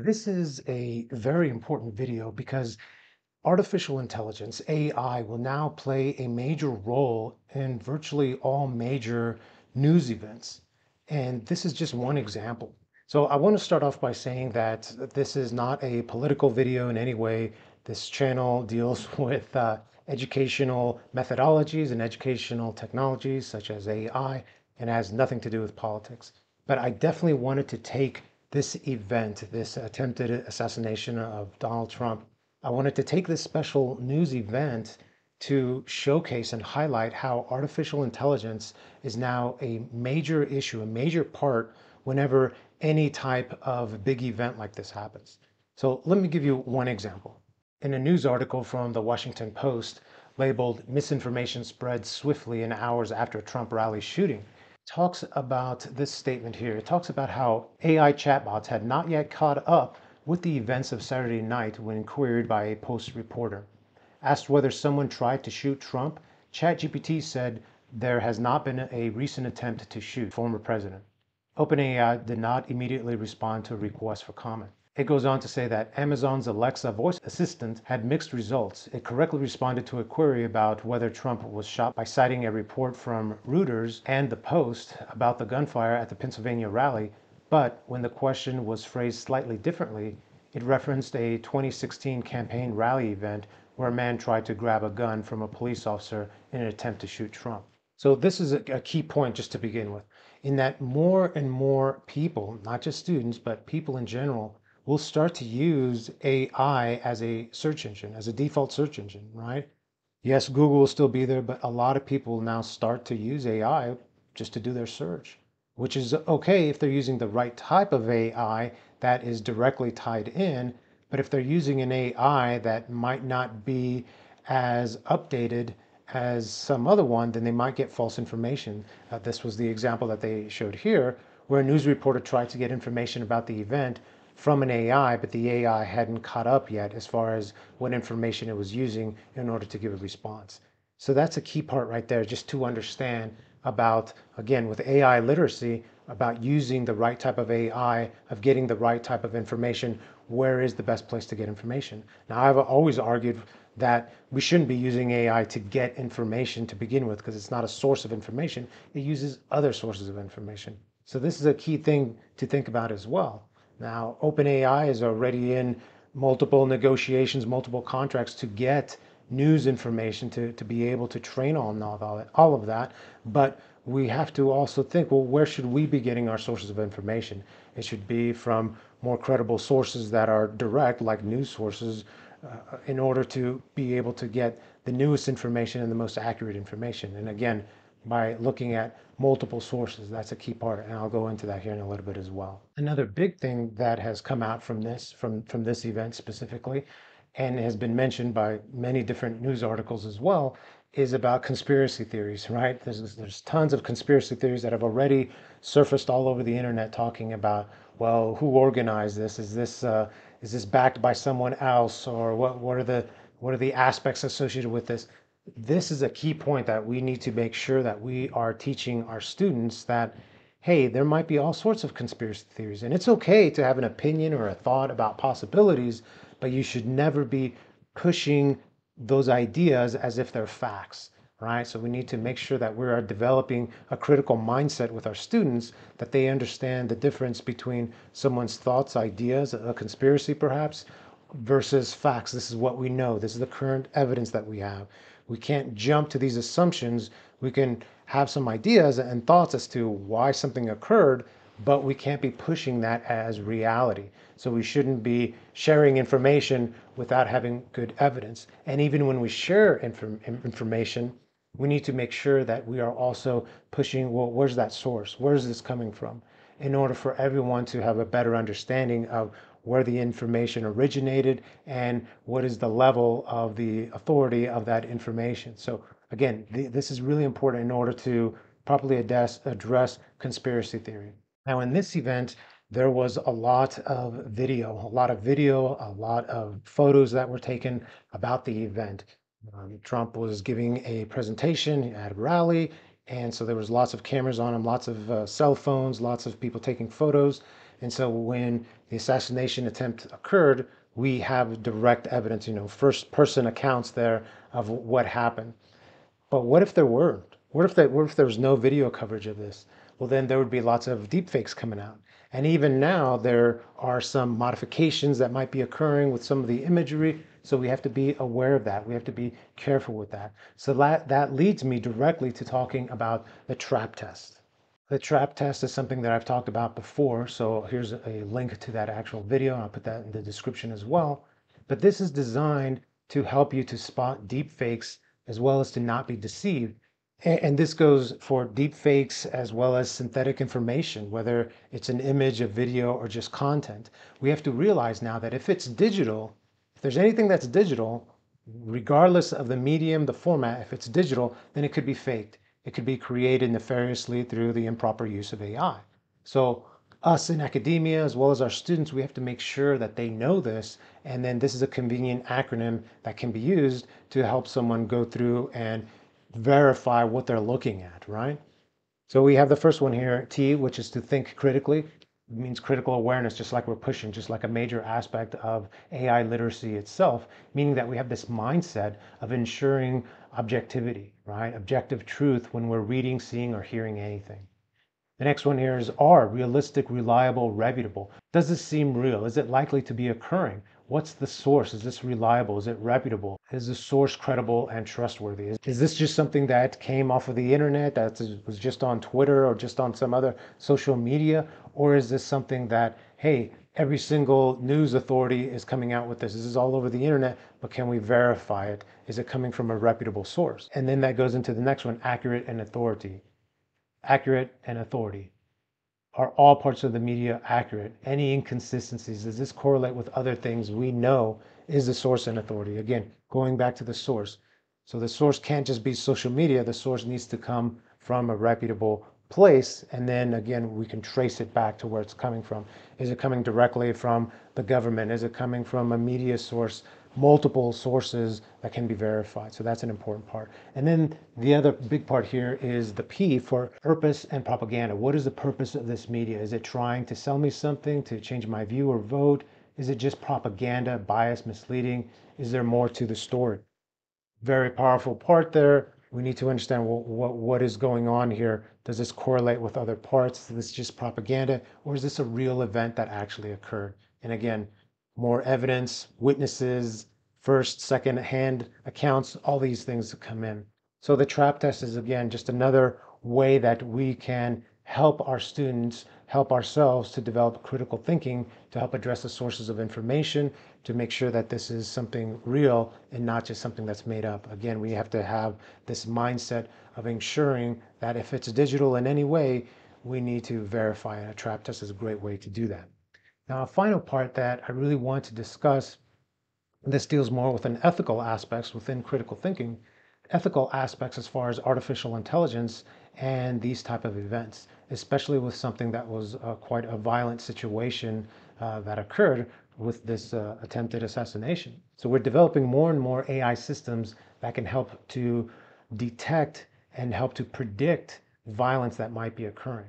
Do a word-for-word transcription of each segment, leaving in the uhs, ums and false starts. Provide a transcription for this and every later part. This is a very important video because artificial intelligence, A I, will now play a major role in virtually all major news events. And this is just one example. So I want to start off by saying that this is not a political video in any way. This channel deals with uh, educational methodologies and educational technologies such as A I, and has nothing to do with politics. But I definitely wanted to take this event, this attempted assassination of Donald Trump, I wanted to take this special news event to showcase and highlight how artificial intelligence is now a major issue, a major part whenever any type of big event like this happens. So let me give you one example. In a news article from the Washington Post labeled "Misinformation Spreads Swiftly in Hours After Trump Rally Shooting," talks about this statement here. It talks about how A I chatbots had not yet caught up with the events of Saturday night when queried by a Post reporter. Asked whether someone tried to shoot Trump, ChatGPT said there has not been a recent attempt to shoot former president. OpenAI did not immediately respond to a request for comment. It goes on to say that Amazon's Alexa voice assistant had mixed results. It correctly responded to a query about whether Trump was shot by citing a report from Reuters and the Post about the gunfire at the Pennsylvania rally, but when the question was phrased slightly differently, it referenced a twenty sixteen campaign rally event where a man tried to grab a gun from a police officer in an attempt to shoot Trump. So this is a key point just to begin with, in that more and more people, not just students, but people in general, we'll start to use A I as a search engine, as a default search engine, right? Yes, Google will still be there, but a lot of people now start to use A I just to do their search, which is okay if they're using the right type of A I that is directly tied in, but if they're using an A I that might not be as updated as some other one, then they might get false information. Uh, this was the example that they showed here, where a news reporter tried to get information about the event from an A I, but the A I hadn't caught up yet as far as what information it was using in order to give a response. So that's a key part right there, just to understand about, again, with A I literacy, about using the right type of A I, of getting the right type of information, where is the best place to get information? Now, I've always argued that we shouldn't be using A I to get information to begin with, because it's not a source of information. It uses other sources of information. So this is a key thing to think about as well. Now, OpenAI is already in multiple negotiations, multiple contracts to get news information to, to be able to train on all, all of that. But we have to also think, well, where should we be getting our sources of information? It should be from more credible sources that are direct, like news sources, uh, in order to be able to get the newest information and the most accurate information. And again, by looking at multiple sources. That's a key part, and I'll go into that here in a little bit as well. Another big thing that has come out from this, from, from this event specifically, and has been mentioned by many different news articles as well, is about conspiracy theories, right? There's, there's tons of conspiracy theories that have already surfaced all over the internet talking about, well, who organized this? Is this, uh, is this backed by someone else? Or what, what are the, what are the aspects associated with this? This is a key point that we need to make sure that we are teaching our students that, hey, there might be all sorts of conspiracy theories, and it's okay to have an opinion or a thought about possibilities, but you should never be pushing those ideas as if they're facts, right? So we need to make sure that we are developing a critical mindset with our students, that they understand the difference between someone's thoughts, ideas, a conspiracy perhaps, versus facts. This is what we know. This is the current evidence that we have. We can't jump to these assumptions. We can have some ideas and thoughts as to why something occurred, but we can't be pushing that as reality. So we shouldn't be sharing information without having good evidence. And even when we share inform information, we need to make sure that we are also pushing, well, where's that source? Where's this coming from? In order for everyone to have a better understanding of where the information originated and what is the level of the authority of that information. So again, th this is really important in order to properly address, address conspiracy theory. Now in this event, there was a lot of video, a lot of video, a lot of photos that were taken about the event. Um, Trump was giving a presentation at a rally, and so there was lots of cameras on him, lots of uh, cell phones, lots of people taking photos. And so when the assassination attempt occurred, we have direct evidence, you know, first person accounts there of what happened. But what if there weren't? What if, they, what if there was no video coverage of this? Well, then there would be lots of deepfakes coming out. And even now, there are some modifications that might be occurring with some of the imagery. So we have to be aware of that. We have to be careful with that. So that, that leads me directly to talking about the trap test. The trap test is something that I've talked about before. So here's a link to that actual video. I'll put that in the description as well. But this is designed to help you to spot deepfakes as well as to not be deceived. And this goes for deepfakes as well as synthetic information, whether it's an image, a video, or just content. We have to realize now that if it's digital, if there's anything that's digital, regardless of the medium, the format, if it's digital, then it could be faked. It could be created nefariously through the improper use of A I. So us in academia, as well as our students, we have to make sure that they know this. And then this is a convenient acronym that can be used to help someone go through and verify what they're looking at, right? So we have the first one here, T, which is to think critically. It means critical awareness, just like we're pushing, just like a major aspect of A I literacy itself, meaning that we have this mindset of ensuring objectivity, right? Objective truth when we're reading, seeing, or hearing anything. The next one here is R, realistic, reliable, reputable. Does this seem real? Is it likely to be occurring? What's the source? Is this reliable? Is it reputable? Is the source credible and trustworthy? Is, is this just something that came off of the internet, that was just on Twitter or just on some other social media? Or is this something that, hey, every single news authority is coming out with this? This is all over the internet, but can we verify it? Is it coming from a reputable source? And then that goes into the next one, accurate and authority. Accurate and authority. Are all parts of the media accurate? Any inconsistencies? Does this correlate with other things we know is the source and authority? Again, going back to the source. So the source can't just be social media. The source needs to come from a reputable place. And then again, we can trace it back to where it's coming from. Is it coming directly from the government? Is it coming from a media source? Multiple sources that can be verified. So that's an important part. And then the other big part here is the P for purpose and propaganda. What is the purpose of this media? Is it trying to sell me something, to change my view or vote? Is it just propaganda, bias, misleading? Is there more to the story? Very powerful part there. We need to understand what, what, what is going on here. Does this correlate with other parts? Is this just propaganda? Or is this a real event that actually occurred? And again, more evidence, witnesses, first, second hand accounts, all these things that come in. So the trap test is, again, just another way that we can help our students, help ourselves to develop critical thinking, to help address the sources of information, to make sure that this is something real and not just something that's made up. Again, we have to have this mindset of ensuring that if it's digital in any way, we need to verify, and a trap test is a great way to do that. Now, a final part that I really want to discuss, this deals more with an ethical aspects within critical thinking, ethical aspects as far as artificial intelligence and these type of events, especially with something that was uh, quite a violent situation uh, that occurred with this uh, attempted assassination. So we're developing more and more A I systems that can help to detect and help to predict violence that might be occurring.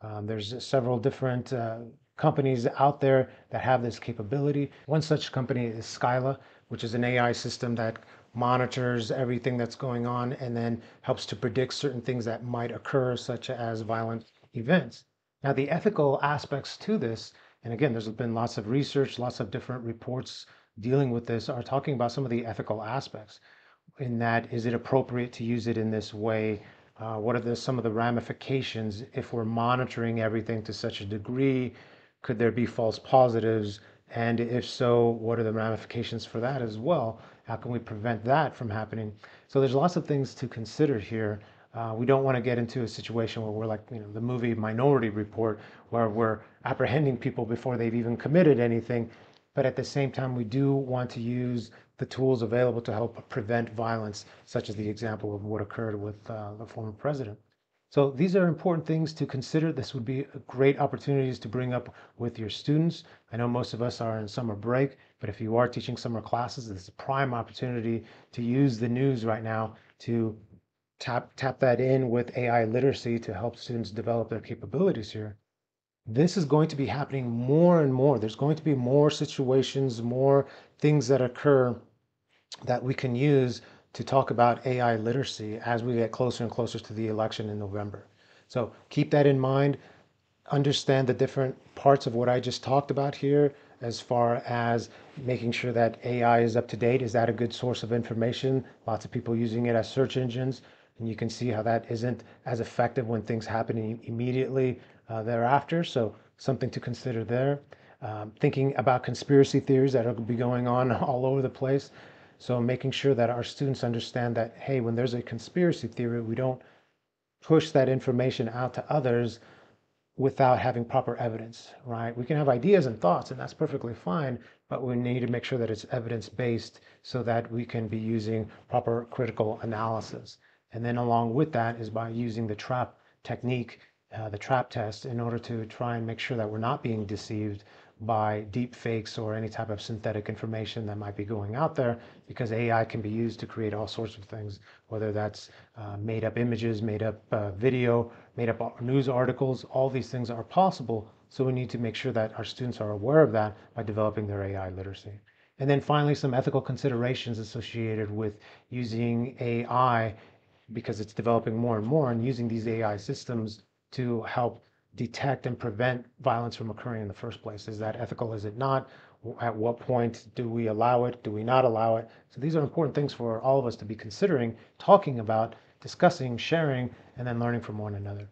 Um, there's several different uh, companies out there that have this capability. One such company is Skyla, which is an A I system that monitors everything that's going on and then helps to predict certain things that might occur, such as violent events. Now, the ethical aspects to this, and again, there's been lots of research, lots of different reports dealing with this, are talking about some of the ethical aspects. In that, is it appropriate to use it in this way? Uh, what are the, some of the ramifications if we're monitoring everything to such a degree? Could there be false positives? And if so, what are the ramifications for that as well? How can we prevent that from happening? So there's lots of things to consider here. Uh, we don't want to get into a situation where we're like, you know, the movie Minority Report, where we're apprehending people before they've even committed anything. But at the same time, we do want to use the tools available to help prevent violence, such as the example of what occurred with uh, the former president. So these are important things to consider. This would be great opportunities to bring up with your students. I know most of us are in summer break, but if you are teaching summer classes, this is a prime opportunity to use the news right now to tap, tap that in with A I literacy to help students develop their capabilities here. this is going to be happening more and more. There's going to be more situations, more things that occur that we can use to talk about A I literacy as we get closer and closer to the election in November. So keep that in mind. Understand the different parts of what I just talked about here as far as making sure that A I is up to date. Is that a good source of information? Lots of people using it as search engines, and you can see how that isn't as effective when things happen immediately uh, thereafter. So something to consider there. Um, thinking about conspiracy theories that are going to be going on all over the place. So making sure that our students understand that, hey, when there's a conspiracy theory, we don't push that information out to others without having proper evidence, right? We can have ideas and thoughts, and that's perfectly fine, but we need to make sure that it's evidence-based so that we can be using proper critical analysis. And then along with that is by using the TRAP technique, uh, the TRAP test, in order to try and make sure that we're not being deceived by deep fakes or any type of synthetic information that might be going out there, because A I can be used to create all sorts of things, whether that's uh, made up images, made up uh, video, made up news articles. All these things are possible, so we need to make sure that our students are aware of that by developing their A I literacy. And then finally, some ethical considerations associated with using A I, because it's developing more and more, and using these A I systems to help detect and prevent violence from occurring in the first place. Is that ethical? Is it not? At what point do we allow it? Do we not allow it? So these are important things for all of us to be considering, talking about, discussing, sharing, and then learning from one another.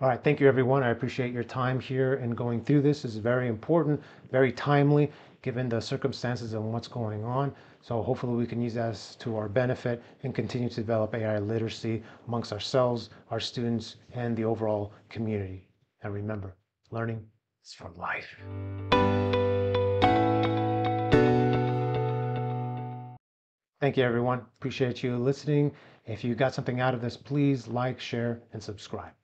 All right, thank you everyone. I appreciate your time here and going through this. This is very important, very timely, given the circumstances and what's going on. So hopefully we can use that to our benefit and continue to develop A I literacy amongst ourselves, our students, and the overall community. And remember, learning is for life. Thank you, everyone. Appreciate you listening. If you got something out of this, please like, share, and subscribe.